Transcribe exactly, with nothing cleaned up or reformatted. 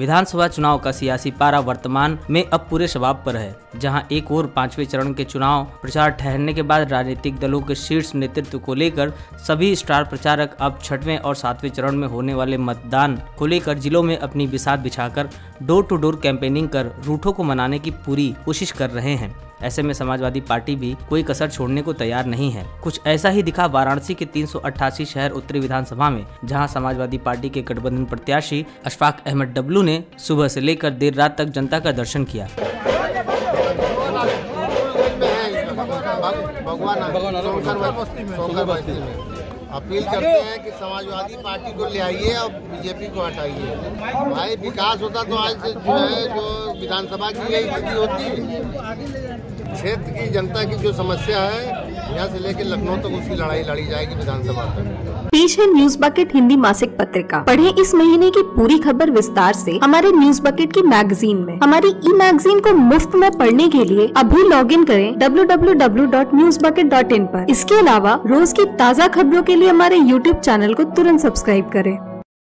विधानसभा चुनाव का सियासी पारा वर्तमान में अब पूरे शबाब पर है, जहां एक ओर पांचवें चरण के चुनाव प्रचार ठहरने के बाद राजनीतिक दलों के शीर्ष नेतृत्व को लेकर सभी स्टार प्रचारक अब छठवें और सातवें चरण में होने वाले मतदान को लेकर जिलों में अपनी बिसात बिछाकर डोर टू डोर कैंपेनिंग कर रूठों को मनाने की पूरी कोशिश कर रहे हैं। ऐसे में समाजवादी पार्टी भी कोई कसर छोड़ने को तैयार नहीं है। कुछ ऐसा ही दिखा वाराणसी के तीन सौ अट्ठासी शहर उत्तरी विधानसभा में, जहां समाजवादी पार्टी के गठबंधन प्रत्याशी अशफाक अहमद डब्लू ने सुबह से लेकर देर रात तक जनता का दर्शन किया। अपील करते हैं कि समाजवादी पार्टी को ले आइए और बीजेपी को हटाइए। भाई विकास होता तो आज जो है जो विधानसभा की यही स्थिति होती है। क्षेत्र की जनता की जो समस्या है यहाँ से लेकर लखनऊ तक उसकी लड़ाई लड़ी जाएगी विधानसभा तक। पेश है न्यूज बकेट हिंदी मासिक पत्रिका। पढ़ें इस महीने की पूरी खबर विस्तार से हमारे न्यूज बकेट की मैगजीन में। हमारी ई मैगजीन को मुफ्त में पढ़ने के लिए अभी लॉग इन करें W W W dot news bucket dot in पर। इसके अलावा रोज की ताज़ा खबरों के लिए हमारे यूट्यूब चैनल को तुरंत सब्सक्राइब करें।